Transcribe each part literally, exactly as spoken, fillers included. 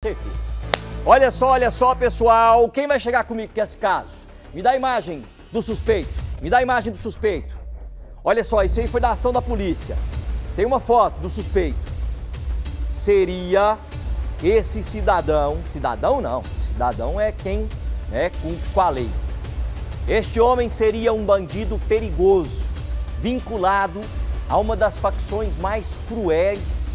Certeza. Olha só, olha só, pessoal. Quem vai chegar comigo com esse caso? Me dá a imagem do suspeito. Me dá a imagem do suspeito. Olha só, isso aí foi da ação da polícia. Tem uma foto do suspeito. Seria esse cidadão. Cidadão não. Cidadão é quem é cumpre com a lei. Este homem seria um bandido perigoso, vinculado a uma das facções mais cruéis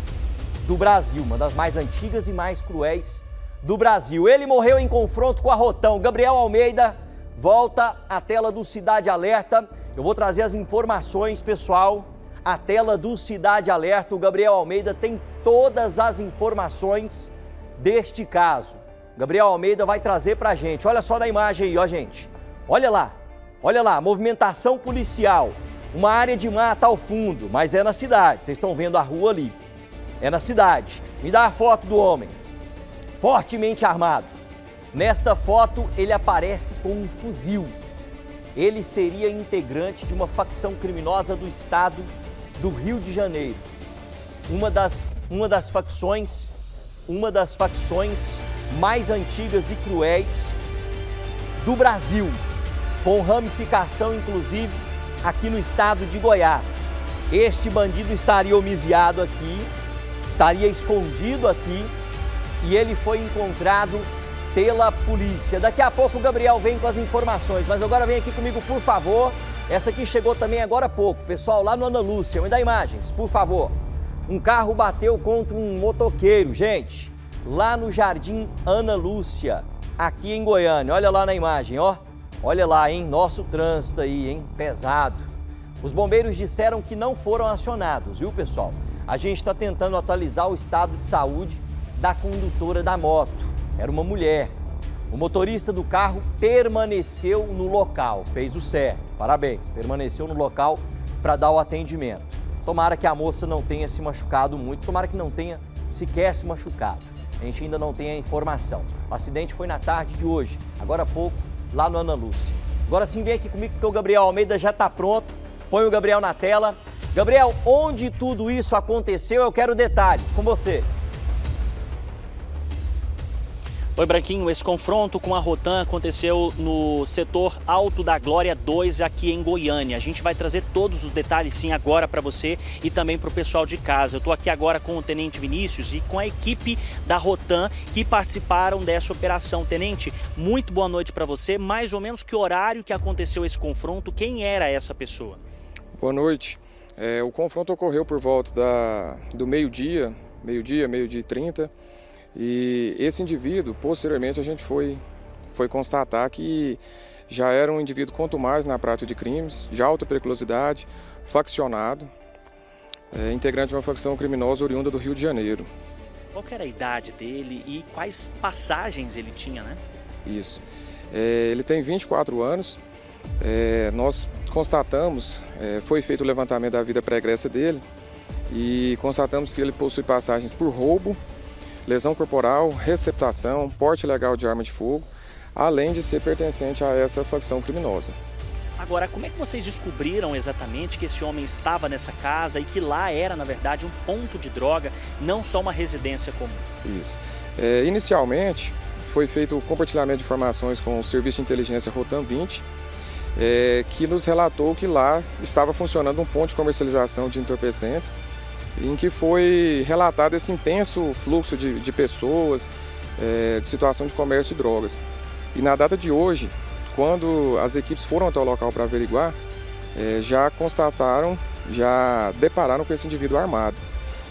do Brasil, uma das mais antigas e mais cruéis do Brasil. Ele morreu em confronto com a ROTAM. Gabriel Almeida volta à tela do Cidade Alerta. Eu vou trazer as informações, pessoal. A tela do Cidade Alerta, o Gabriel Almeida tem todas as informações deste caso. Gabriel Almeida vai trazer pra gente. Olha só na imagem aí, ó, gente. Olha lá, olha lá, movimentação policial. Uma área de mata ao fundo, mas é na cidade. Vocês estão vendo a rua ali. É na cidade. Me dá a foto do homem. Fortemente armado. Nesta foto, ele aparece com um fuzil. Ele seria integrante de uma facção criminosa do estado do Rio de Janeiro. Uma das, uma das facções, uma das facções mais antigas e cruéis do Brasil. Com ramificação, inclusive, aqui no estado de Goiás. Este bandido estaria homiziado aqui, estaria escondido aqui e ele foi encontrado pela polícia. Daqui a pouco o Gabriel vem com as informações, mas agora vem aqui comigo, por favor. Essa aqui chegou também agora há pouco, pessoal, lá no Ana Lúcia. Me dá imagens, por favor. Um carro bateu contra um motoqueiro, gente, lá no Jardim Ana Lúcia, aqui em Goiânia. Olha lá na imagem, ó. Olha lá, hein? Nosso trânsito aí, hein? Pesado. Os bombeiros disseram que não foram acionados, viu, pessoal? A gente está tentando atualizar o estado de saúde da condutora da moto. Era uma mulher. O motorista do carro permaneceu no local, fez o certo. Parabéns, permaneceu no local para dar o atendimento. Tomara que a moça não tenha se machucado muito, tomara que não tenha sequer se machucado. A gente ainda não tem a informação. O acidente foi na tarde de hoje, agora há pouco, lá no Ana Lúcia. Agora sim, vem aqui comigo porque o Gabriel Almeida já está pronto. Põe o Gabriel na tela. Gabriel, onde tudo isso aconteceu, eu quero detalhes. Com você. Oi, Branquinho. Esse confronto com a ROTAM aconteceu no setor Alto da Glória dois, aqui em Goiânia. A gente vai trazer todos os detalhes, sim, agora para você e também para o pessoal de casa. Eu estou aqui agora com o Tenente Vinícius e com a equipe da ROTAM que participaram dessa operação. Tenente, muito boa noite para você. Mais ou menos que horário que aconteceu esse confronto? Quem era essa pessoa? Boa noite. É, o confronto ocorreu por volta da, do meio-dia, meio-dia, meio-dia e trinta, e esse indivíduo, posteriormente, a gente foi, foi constatar que já era um indivíduo contumaz na prática de crimes, de alta periculosidade, faccionado, é, integrante de uma facção criminosa oriunda do Rio de Janeiro. Qual que era a idade dele e quais passagens ele tinha, né? Isso. É, ele tem vinte e quatro anos. É, nós constatamos, é, foi feito o levantamento da vida pregressa dele e constatamos que ele possui passagens por roubo, lesão corporal, receptação, porte ilegal de arma de fogo, além de ser pertencente a essa facção criminosa. Agora, como é que vocês descobriram exatamente que esse homem estava nessa casa e que lá era, na verdade, um ponto de droga, não só uma residência comum? Isso. É, inicialmente, foi feito o compartilhamento de informações com o Serviço de Inteligência ROTAM vinte, É, que nos relatou que lá estava funcionando um ponto de comercialização de entorpecentes, em que foi relatado esse intenso fluxo de, de pessoas, é, de situação de comércio de drogas. E na data de hoje, quando as equipes foram até o local para averiguar, é, já constataram, já depararam com esse indivíduo armado.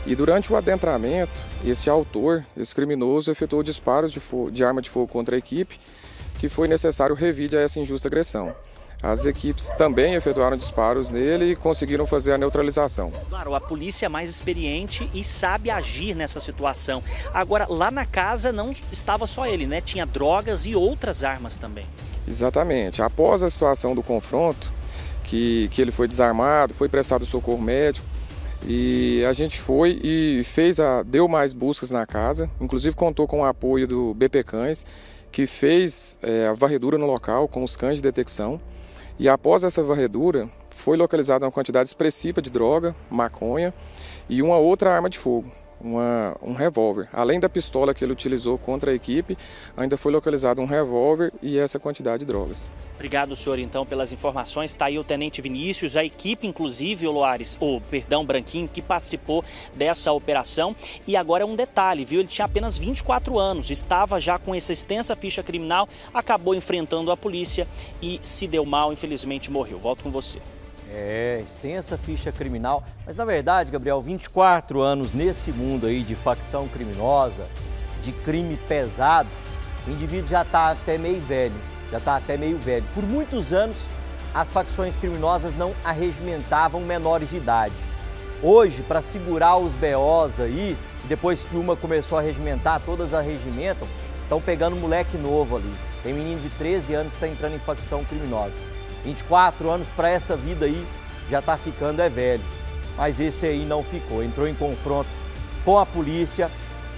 E durante o adentramento, esse autor, esse criminoso, efetuou disparos de, fogo, de arma de fogo contra a equipe, que foi necessário revide a essa injusta agressão. As equipes também efetuaram disparos nele e conseguiram fazer a neutralização. Claro, a polícia é mais experiente e sabe agir nessa situação. Agora, lá na casa não estava só ele, né? Tinha drogas e outras armas também. Exatamente. Após a situação do confronto, que, que ele foi desarmado, foi prestado socorro médico, e a gente foi e fez a, deu mais buscas na casa, inclusive contou com o apoio do B P Cães, que fez é, a varredura no local com os cães de detecção. E após essa varredura, foi localizada uma quantidade expressiva de droga, maconha e uma outra arma de fogo. uma, um revólver. Além da pistola que ele utilizou contra a equipe, ainda foi localizado um revólver e essa quantidade de drogas. Obrigado, senhor, então, pelas informações. Está aí o Tenente Vinícius, a equipe, inclusive, o Loares, ou, perdão, Branquinho, que participou dessa operação. E agora um detalhe, viu? Ele tinha apenas vinte e quatro anos, estava já com essa extensa ficha criminal, acabou enfrentando a polícia e se deu mal, infelizmente morreu. Volto com você. É, extensa ficha criminal, mas na verdade, Gabriel, vinte e quatro anos nesse mundo aí de facção criminosa, de crime pesado, o indivíduo já está até meio velho, já está até meio velho. Por muitos anos, as facções criminosas não arregimentavam menores de idade. Hoje, para segurar os B Os aí, depois que uma começou a arregimentar, todas arregimentam, estão pegando um moleque novo ali. Tem menino de treze anos que está entrando em facção criminosa. vinte e quatro anos para essa vida aí já está ficando é velho, mas esse aí não ficou, entrou em confronto com a polícia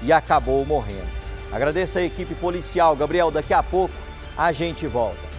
e acabou morrendo. Agradeço a equipe policial, Gabriel, daqui a pouco a gente volta.